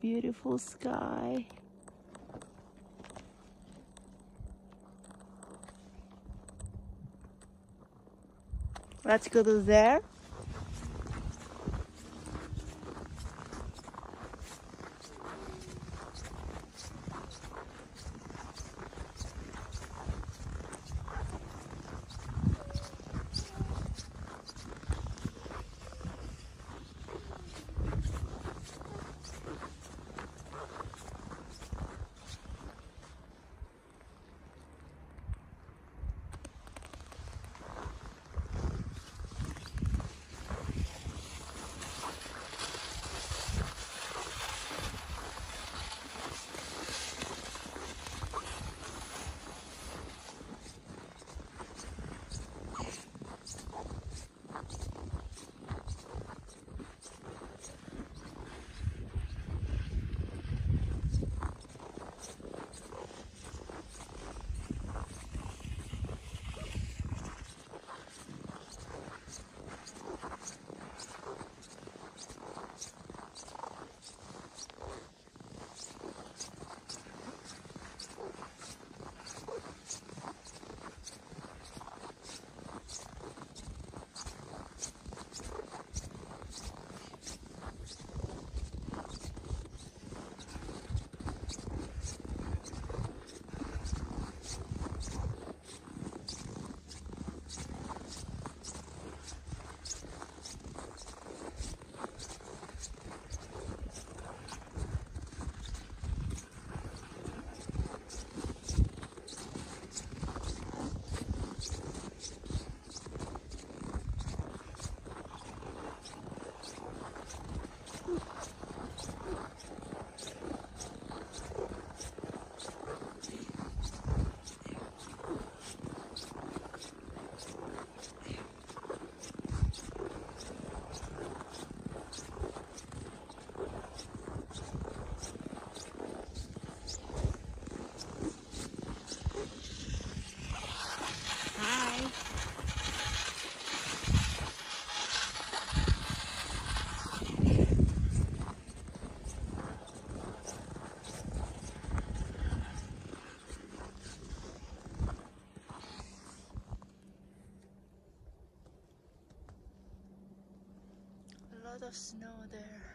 beautiful sky. Let's go to there. Of snow there.